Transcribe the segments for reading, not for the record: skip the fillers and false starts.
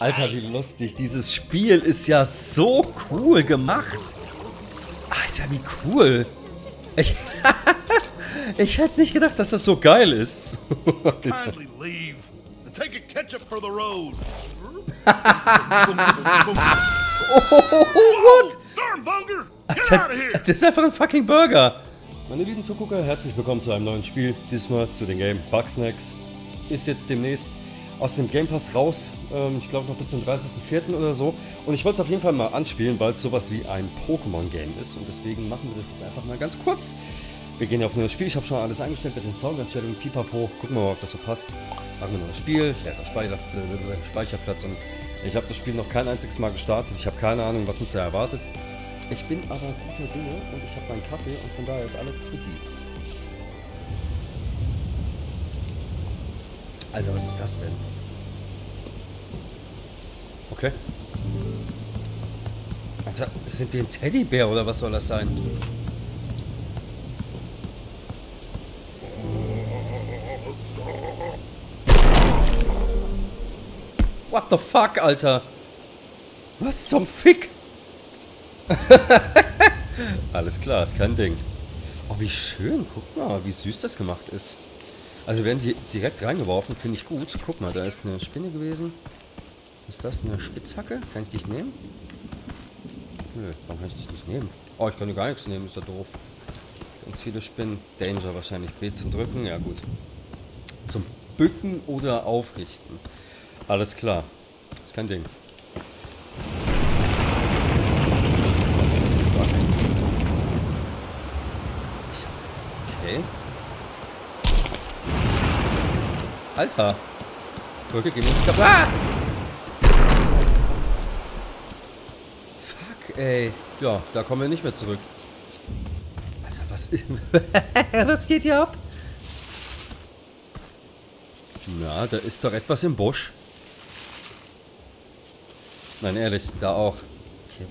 Alter, wie lustig. Dieses Spiel ist ja so cool gemacht. Alter, wie cool. Ich hätte nicht gedacht, dass das so geil ist. What? Alter, das ist einfach ein fucking Burger. Meine lieben Zugucker, herzlich willkommen zu einem neuen Spiel. Diesmal zu dem Game Bugsnax. Ist jetzt demnächst aus dem Game Pass raus, ich glaube noch bis zum 30.04. oder so. Und ich wollte es auf jeden Fall mal anspielen, weil es sowas wie ein Pokémon-Game ist. Und deswegen machen wir das jetzt einfach mal ganz kurz. Wir gehen auf ein neues Spiel. Ich habe schon alles eingestellt mit den Soundeinstellungen, pipapo. Gucken wir mal, ob das so passt. Machen wir ein neues Spiel, Speicherplatz. Und ich habe das Spiel noch kein einziges Mal gestartet. Ich habe keine Ahnung, was uns da erwartet. Ich bin aber guter Dinge und ich habe meinen Kaffee und von daher ist alles tutti. Also, was ist das denn? Okay. Alter, sind wir ein Teddybär oder was soll das sein? What the fuck, Alter? Was zum Fick? Alles klar, ist kein Ding. Oh, wie schön. Guck mal, wie süß das gemacht ist. Also werden die direkt reingeworfen, finde ich gut. Guck mal, da ist eine Spinne gewesen. Ist das eine Spitzhacke? Kann ich dich nehmen? Nö, warum kann ich dich nicht nehmen? Oh, ich kann dir gar nichts nehmen, ist ja doof. Ganz viele Spinnen. Danger wahrscheinlich. B zum Drücken, ja gut. Zum Bücken oder Aufrichten. Alles klar. Ist kein Ding. Okay. Alter! Drücke, geh mir nicht kaputt. Ah! Fuck, ey. Ja, da kommen wir nicht mehr zurück. Alter, was... was geht hier ab? Na, da ist doch etwas im Busch. Nein, ehrlich, da auch. Okay.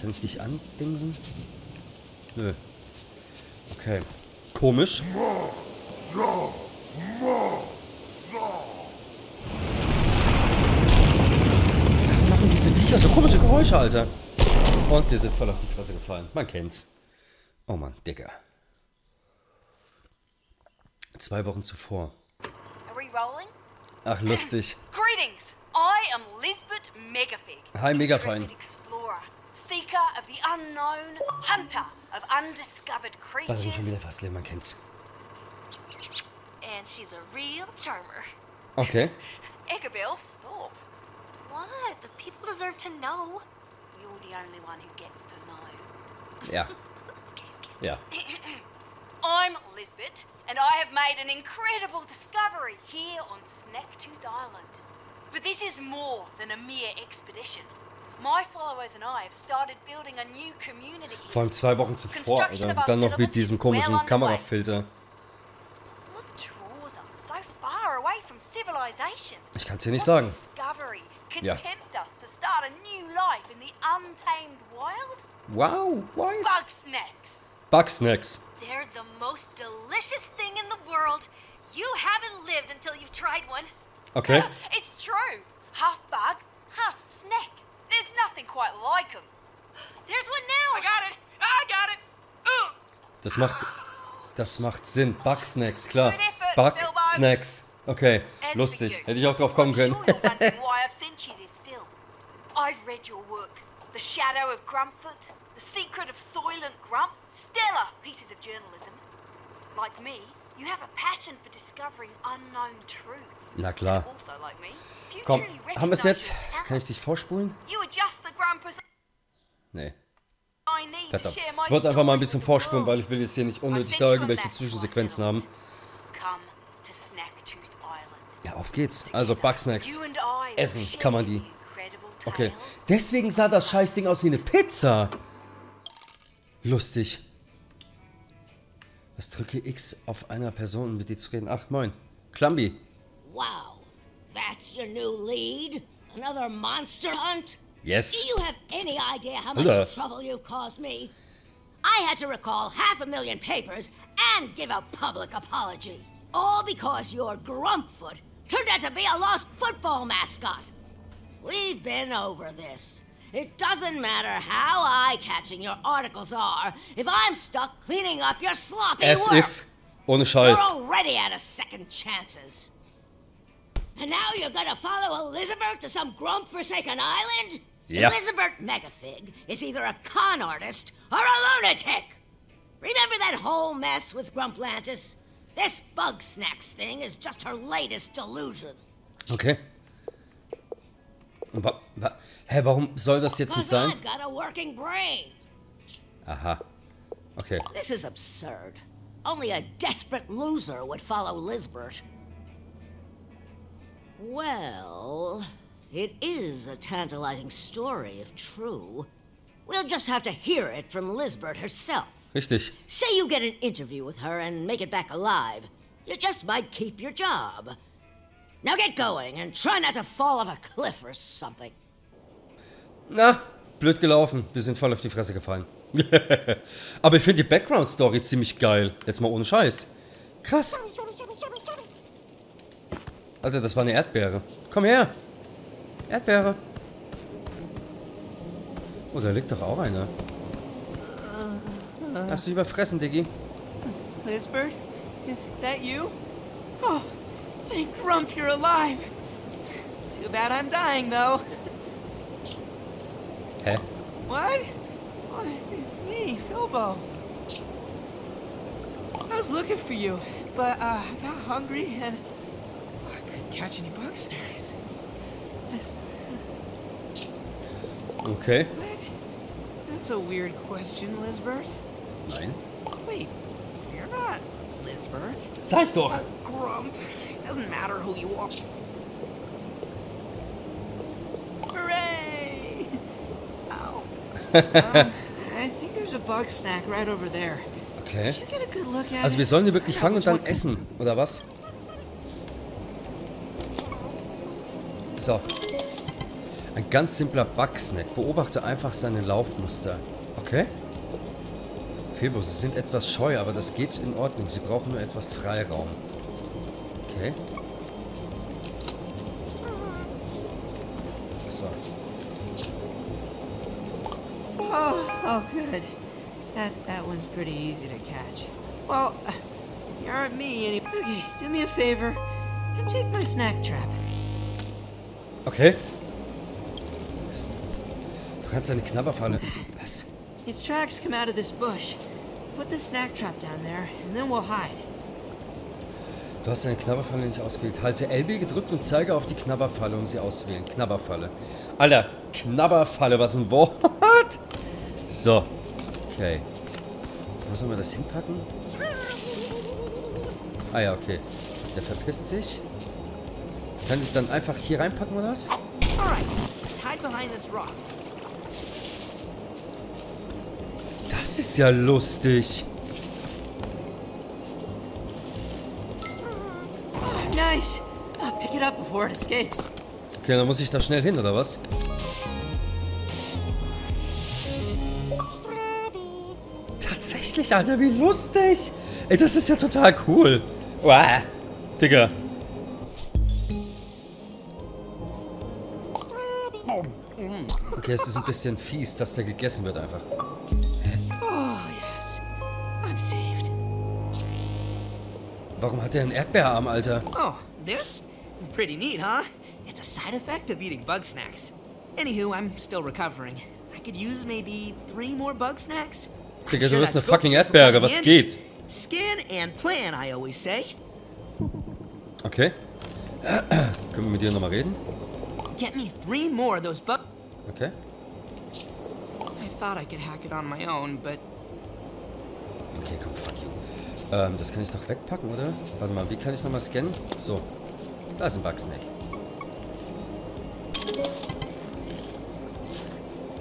Kann ich dich andingsen? Nö. Okay. Komisch. Warum machen diese Viecher so komische Geräusche, Alter? Und wir sind voll auf die Fresse gefallen. Man kennt's. Oh Mann, Digga. 2 Wochen zuvor. Ach, lustig. Hi, Megafein. Da sind schon wieder fast leer, man kennt's. And she's a real charmer. Okay. Ichabel, stop. What? The people deserve to know. You're the only one who gets to know. Yeah. Okay. Yeah. I'm Lisbeth, and I have made an incredible discovery here on Snacktooth Island. But this is more than a mere expedition. My followers and I have started building a new community. Vor allem 2 Wochen zuvor, Alter. Und dann noch mit diesem komischen Kamerafilter. Ich kann's dir nicht sagen. Ja. Wow, why? Bugsnax. They're the most delicious thing in the world. You haven't lived until you've tried one. Okay. It's true. Half bug, half snack. There's nothing quite like them. There's one now. I got it. Das macht Sinn. Bugsnax, klar. Bugsnax. Okay, lustig. Hätte ich auch drauf kommen können. I've read your work. The Shadow of Grumpfoot, The Secret of Soylent Grump, stellar pieces of journalism. Like me, you have a passion for discovering unknown truths. Na klar. Komm, haben wir es jetzt? Kann ich dich vorspulen? Nee. Verdammt. Ich wollte einfach mal ein bisschen vorspulen, weil ich will jetzt hier nicht unnötig da irgendwelche Zwischensequenzen haben. Ja, auf geht's. Also Bugsnax. Essen kann man die. Okay. Deswegen sah das Scheißding aus wie eine Pizza. Lustig. Was drücke X auf einer Person, um mit dir zu reden? Ach, moin. Klambi. Wow. That's your new lead? Another monster hunt? Yes. Do you have any idea how much trouble you've caused me? I had to recall 500,000 papers and give a public apology. All because your Grumpfoot turned out to be a lost football mascot. We've been over this. It doesn't matter how eye-catching your articles are, if I'm stuck cleaning up your sloppy work. Ohne Scheiß. You're already out of second chances. And now you're gonna follow Elizabeth to some grump-forsaken island? Yeah. Elizabeth Megafig is either a con artist or a lunatic. Remember that whole mess with Grumplantis? This Bugsnax thing is just her latest delusion. Okay. Hä, warum soll das jetzt nicht sein? Aha. Okay. This is absurd. Only a desperate loser would follow Lisbeth. Well, it is a tantalizing story if true. We'll just have to hear it from Lisbeth herself. Richtig. Say you get an interview with her and make it back alive. You just might keep your job. Now get going and try not to fall off a cliff or something. Na, blöd gelaufen. Wir sind voll auf die Fresse gefallen. Aber ich finde die Background-Story ziemlich geil. Jetzt mal ohne Scheiß. Krass. Alter, das war eine Erdbeere. Komm her. Erdbeere. Oh, da liegt doch auch einer. Hast du überfressen, Diggi? Lisbeth, is that you? Oh. Thank Grump, you're alive. Too bad I'm dying, though. Hä? What? What is this? Me, Filbo. I was looking for you, but I got hungry and I couldn't catch any Bugsnax. Okay. What? That's a weird question, Lisbeth. Nein. Wait, you're not Lisbeth. Sag doch. Grump. Doesn't matter who you are. Hooray! Ow. I think there's a bug snack right over there. Okay. Did you get a good look at it? Also wir sollen die wirklich fangen und dann essen, oder was? So. Ein ganz simpler Bugsnack. Beobachte einfach seine Laufmuster. Okay? Filbo, sie sind etwas scheu, aber das geht in Ordnung. Sie brauchen nur etwas Freiraum. Okay. So. Oh, good. That one's pretty easy to catch. Well, you aren't me any. Okay, do me a favor and take my snack trap. Okay. Du kannst eine Knabberfalle. Was? Its tracks come out of this bush. Put the snack trap down there, and then we'll hide. Du hast deine Knabberfalle nicht ausgewählt. Halte LB gedrückt und zeige auf die Knabberfalle, um sie auszuwählen. Knabberfalle. Alter, Knabberfalle, was ein Wort. So. Okay. Wo sollen wir das hinpacken? Ah ja, okay. Der verpisst sich. Kann ich dann einfach hier reinpacken, oder was? Das ist ja lustig. Okay, dann muss ich da schnell hin, oder was? Tatsächlich, Alter, wie lustig! Ey, das ist ja total cool. Uah, Digga. Okay, es ist ein bisschen fies, dass der gegessen wird einfach. Warum hat der einen Erdbeerarm, Alter? Oh, this? Pretty neat, huh? It's a side effect of eating Bugsnax. Anywho, I'm still recovering. I could use maybe 3 more Bugsnax. Digga, du bist eine fucking Erdbeere, was geht? Skin and plan, I always say. Okay. Können wir mit dir nochmal reden? Get me 3 more of those bug. Okay. I thought I could hack it on my own, but. Okay, komm, fuck you. Das kann ich doch wegpacken, oder? Warte mal, wie kann ich nochmal scannen? So. Da ist ein Bugsnack.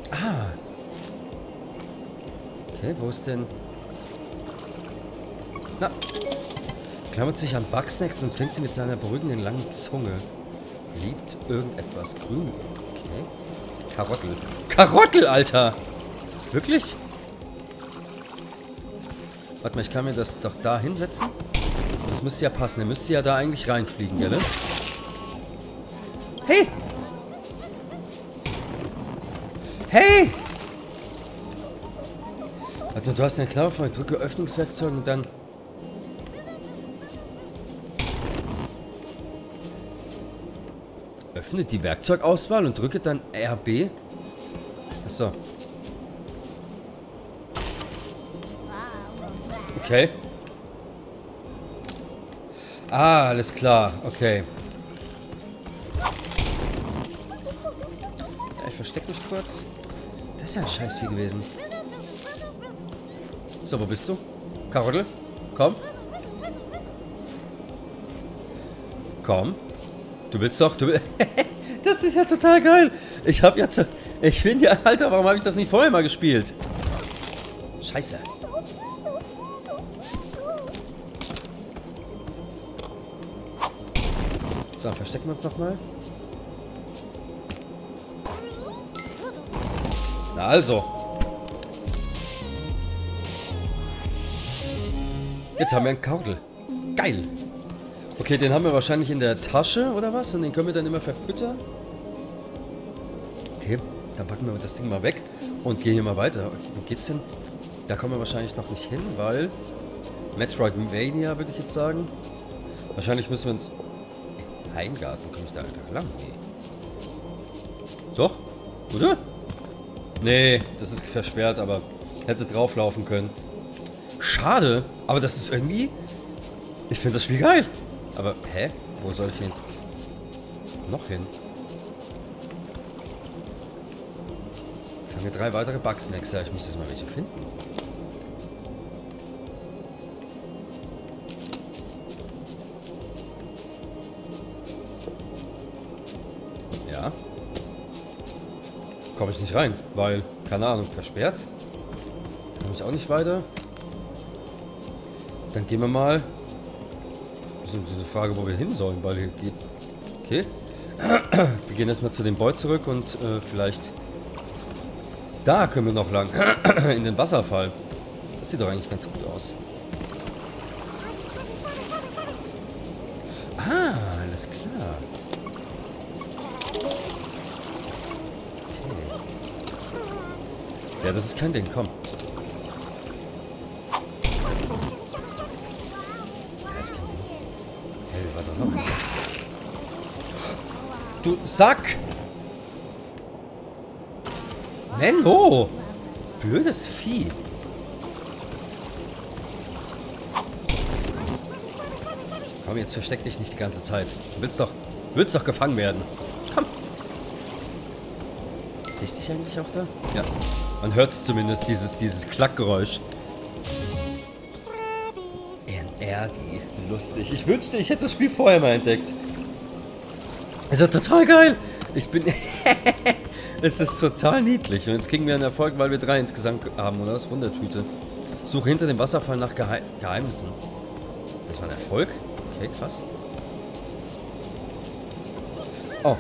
Ah. Okay, wo ist denn... Na. Klammert sich an Bugsnacks und fängt sie mit seiner beruhigenden langen Zunge. Liebt irgendetwas grün. Okay. Karottel. Karottel, Alter! Wirklich? Warte mal, ich kann mir das doch da hinsetzen. Das müsste ja passen. Der müsste ja da eigentlich reinfliegen, gell? Hey! Hey! Warte mal, du hast eine Klappe von drücke Öffnungswerkzeug und dann... Öffne die Werkzeugauswahl und drücke dann RB. Achso. Okay. Ah, alles klar. Okay. Ja, ich verstecke mich kurz. Das ist ja ein Scheißvieh gewesen. So, wo bist du? Karottel, komm. Komm. Du willst doch, du willst... Das ist ja total geil. Ich hab ja... Ich bin ja... Alter, warum habe ich das nicht vorher mal gespielt? Scheiße. So, verstecken wir uns nochmal. Na also. Jetzt haben wir einen Kartel. Geil. Okay, den haben wir wahrscheinlich in der Tasche oder was? Und den können wir dann immer verfüttern. Okay, dann packen wir das Ding mal weg und gehen hier mal weiter. Wo geht's denn? Da kommen wir wahrscheinlich noch nicht hin, weil... Metroidvania, würde ich jetzt sagen. Wahrscheinlich müssen wir ins... Heimgarten, komme ich da einfach lang? Nee. Doch? Oder? Nee, das ist versperrt, aber... Hätte drauflaufen können. Schade, aber das ist irgendwie... Ich finde das Spiel geil. Aber, hä? Wo soll ich jetzt noch hin? Ich fange 3 weitere Bugsnax. Ich muss jetzt mal welche finden. Ja. Komme ich nicht rein, weil, keine Ahnung, versperrt. Komme ich auch nicht weiter. Dann gehen wir mal. Das ist eine Frage, wo wir hin sollen, weil hier geht... Okay. Wir gehen erstmal zu dem Boy zurück und vielleicht... Da können wir noch lang. In den Wasserfall. Das sieht doch eigentlich ganz gut aus. Ah, alles klar. Okay. Ja, das ist kein Ding. Komm. Du Sack! Menno! Blödes Vieh! Komm, jetzt versteck dich nicht die ganze Zeit. Du willst doch gefangen werden. Komm! Sehe ich dich eigentlich auch da? Ja. Man hört es zumindest, dieses Klackgeräusch. Erdi. Lustig. Ich wünschte, ich hätte das Spiel vorher mal entdeckt. Ist ja total geil. Ich bin... Es ist total niedlich. Und jetzt kriegen wir einen Erfolg, weil wir 3 insgesamt haben, oder? Das Wundertüte. Suche hinter dem Wasserfall nach Geheimnissen. Das war ein Erfolg? Okay, krass. Oh.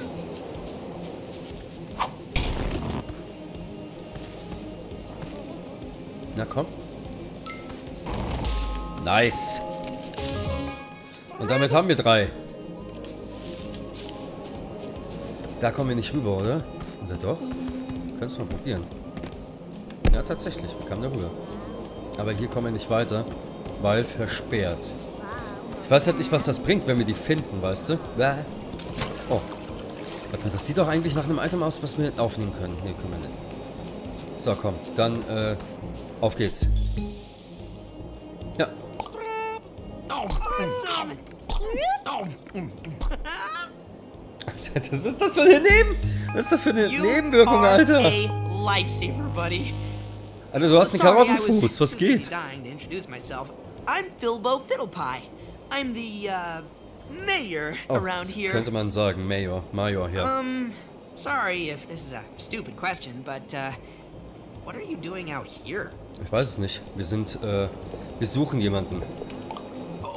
Na komm. Nice. Und damit haben wir 3. Da kommen wir nicht rüber, oder? Oder doch? Können es mal probieren. Ja, tatsächlich. Wir kamen da rüber. Aber hier kommen wir nicht weiter, weil versperrt. Ich weiß halt nicht, was das bringt, wenn wir die finden, weißt du? Oh. Warte mal, das sieht doch eigentlich nach einem Item aus, was wir aufnehmen können. Ne, können wir nicht. So, komm. Dann, auf geht's. Ja. Was ist das für eine Nebenwirkung, Alter? Alter, du hast einen Karottenfuß. Was geht? I'm Filbo Fiddlepie. I'm the mayor around here. Könnte man sagen, Major, ja. Sorry if this is a stupid question, but what are you doing out here? Ich weiß es nicht. Wir suchen jemanden.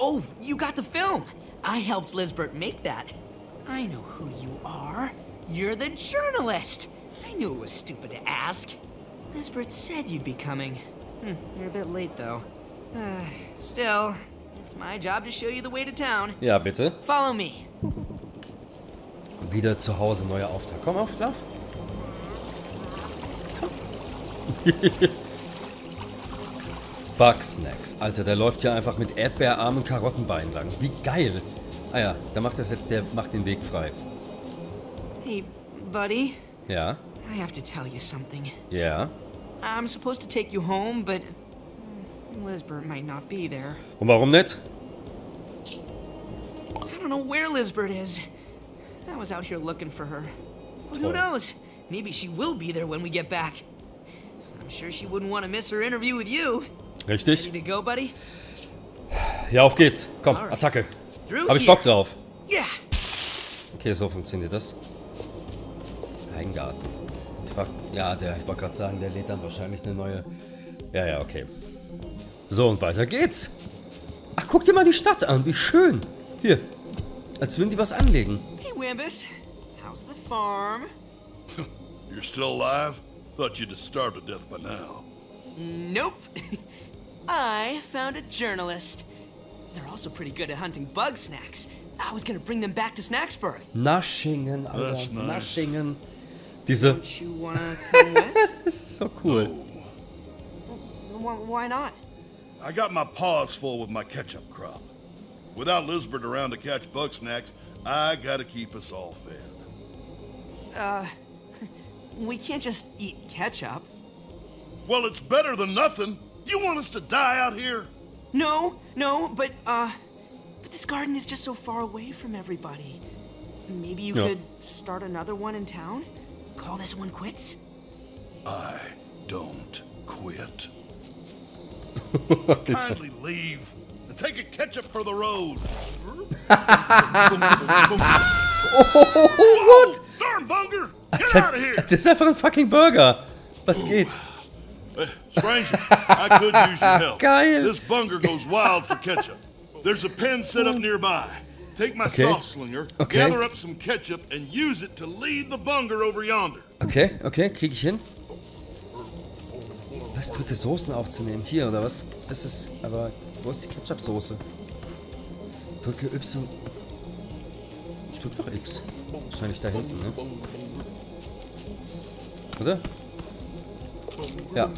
Oh, you got the film. I helped Lisbeth make that. I know who you are. You're the journalist. I knew it was stupid to ask. Lisbeth said you'd be coming. You're a bit late, though. Still, it's my job to show you the way to town. Ja, bitte. Follow me. Wieder zu Hause, neuer Auftrag. Komm auf, lauf. Bugsnax. Alter, der läuft ja einfach mit Erdbeerarmen Karottenbein lang. Wie geil. Ah ja, da macht das jetzt, der macht den Weg frei. Hey, buddy. Ja? I have to tell you something. Yeah? I'm supposed to take you home, but Lisbeth might not be there. Und warum nicht? I don't know where Lisbeth is. I was out here looking for her. Well, who knows? Maybe she will be there when we get back. I'm sure she wouldn't want to miss her interview with you. Richtig. Ready to go, buddy? Ja, auf geht's. Komm, Attacke. Hab ich Bock drauf. Okay, so funktioniert das. Eingarten. Ich wollte gerade sagen, der lädt dann wahrscheinlich eine neue... Ja, ja, okay. So, und weiter geht's. Ach, guck dir mal die Stadt an. Wie schön. Hier. Als würden die was anlegen. Hey, Wambus. How's the farm? You're still alive? Thought you'd have starved to death by now. Nope. I found a journalist. They're also pretty good at hunting bug snacks. I was gonna bring them back to Snacksburg. Naschingen, Alter. That's nice. Naschingen. Diese... Don't you wanna come with? Das ist so cool. No. Why not? I got my paws full with my ketchup crop. Without Lisbeth around to catch Bugsnax, I gotta keep us all fed. We can't just eat ketchup. Well, it's better than nothing. You want us to die out here? No, but this garden is just so far away from everybody. Maybe you could start another one in town? Call this one quits? I don't quit. Kindly leave. Take a ketchup for the road. What? Darn Bunger! Get out of here! Das ist einfach ein fucking Burger. Was geht? Stranger, I could use your help. Geil. This Bunger goes wild for ketchup. There's a pen set up nearby. Take my sauce slinger, gather up some ketchup and use it to lead the Bunger over yonder. Okay, krieg ich hin. Was, drücke Soßen aufzunehmen? Hier, oder was? Das ist aber... Wo ist die Ketchup-Soße? Drücke Y. Ich drücke doch X. Wahrscheinlich da hinten, ne? Oder? Ja.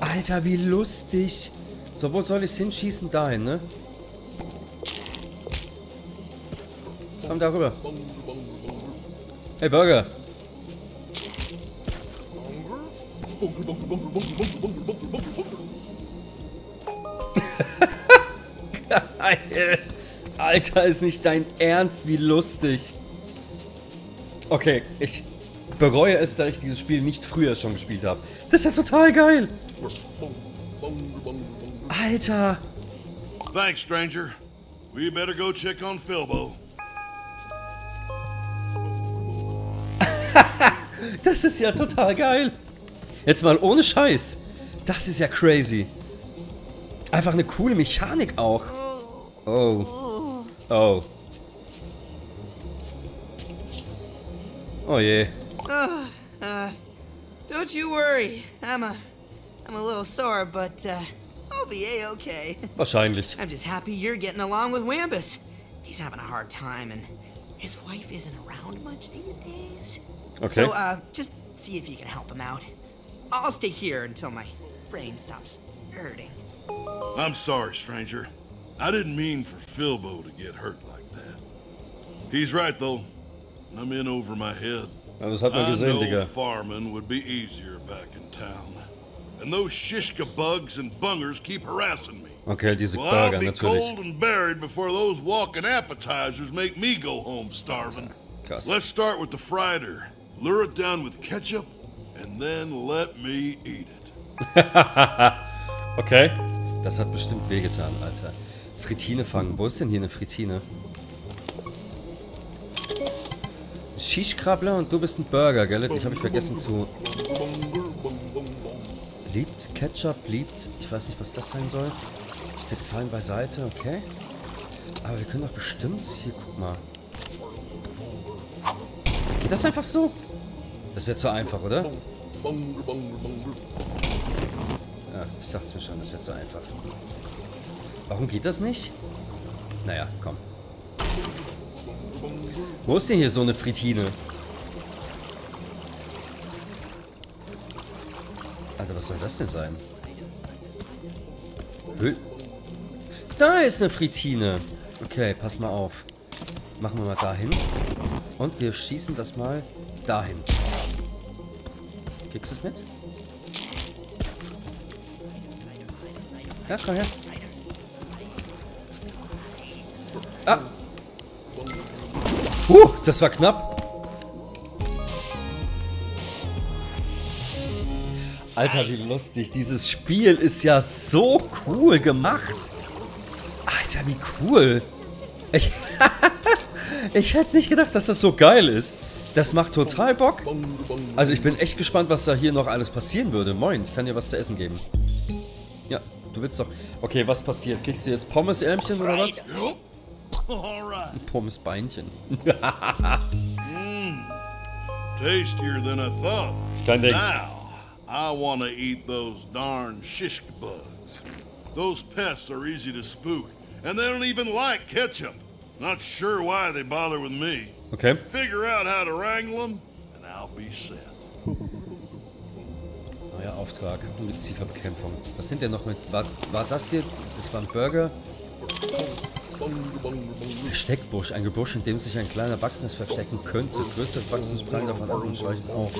Alter, wie lustig. So, wo soll ich es hinschießen? Dahin, ne? Komm da rüber. Hey, Burger. Geil. Alter, ist nicht dein Ernst, wie lustig. Okay, ich bereue es, da ich dieses Spiel nicht früher schon gespielt habe. Das ist ja total geil. Alter. Thanks, Stranger. We better go check on Filbo. Das ist ja total geil. Jetzt mal ohne Scheiß. Das ist ja crazy. Einfach eine coole Mechanik auch. Oh. Oh je. Don't you worry. I'm a little sore, but I'll be a-okay. Wahrscheinlich. I'm just happy you're getting along with Wambus. He's having a hard time and his wife isn't around much these days. Okay. So just see if you can help him out. I'll stay here until my brain stops hurting. I'm sorry, stranger. I didn't mean for Filbo to get hurt like that. He's right, though. I'm in over my head. I know farming would be easier back in town. And those Shishka bugs and bungers keep harassing me. Okay, diese Burger, I'll be cold and buried before those walking appetizers make me go home starving. Krass. Let's start with the fryer. Lure it down with ketchup, and then let me eat it. Okay. Das hat bestimmt wehgetan, Alter. Frittine fangen. Wo ist denn hier eine Frittine? Shishkrabbler und du bist ein Burger, gell? Ich habe mich vergessen zu... Liebt Ketchup, liebt... Ich weiß nicht, was das sein soll. Ich das fallen beiseite, okay. Aber wir können doch bestimmt... Hier, guck mal. Geht das einfach so? Das wäre zu einfach, oder? Ja, ich dachte es mir schon, das wird so einfach. Warum geht das nicht? Naja, komm. Wo ist denn hier so eine Frittine? Alter, was soll das denn sein? Da ist eine Fritine. Okay, pass mal auf. Machen wir mal dahin. Und wir schießen das mal dahin. Kriegst du es mit? Ja, komm her. Ah! Das war knapp. Alter, wie lustig. Dieses Spiel ist ja so cool gemacht. Alter, wie cool. Ich hätte nicht gedacht, dass das so geil ist. Das macht total Bock. Also ich bin echt gespannt, was da hier noch alles passieren würde. Moin, ich kann dir was zu essen geben. Ja, du willst doch... Okay, was passiert? Kriegst du jetzt Pommes-Ärmchen oder was? Pommes-Beinchen. Tastier than I thought. Das kann ich. I want to eat those darn shishkabugs. Those pests are easy to spook, and they don't even like ketchup. Not sure why they bother with me. Okay. Figure out how to wrangle them, and I'll be set. Neuer Auftrag, Ungezieferbekämpfung. Was sind denn noch mit... War das jetzt? Das war ein Burger? Versteckbusch, ein Gebüsch, in dem sich ein kleiner Bugsnax verstecken könnte. Größere Wachstumsprallen davon ab und schleichen auf.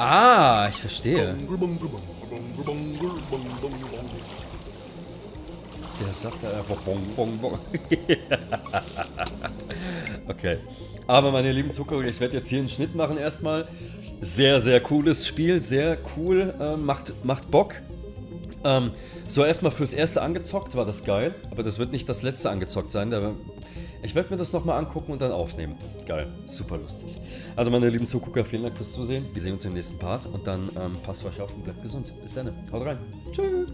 Ah, ich verstehe. Der sagt einfach bong, bong, bong. Okay. Aber meine lieben Zucker, ich werde jetzt hier einen Schnitt machen erstmal. Sehr, sehr cooles Spiel. Sehr cool. Macht Bock. So, erstmal fürs erste angezockt war das geil. Aber das wird nicht das letzte angezockt sein. Ich werde mir das nochmal angucken und dann aufnehmen. Geil, super lustig. Also meine lieben Zugucker, vielen Dank fürs Zusehen. Wir sehen uns im nächsten Part und dann passt auf euch auf und bleibt gesund. Bis dann. Haut rein. Tschüss.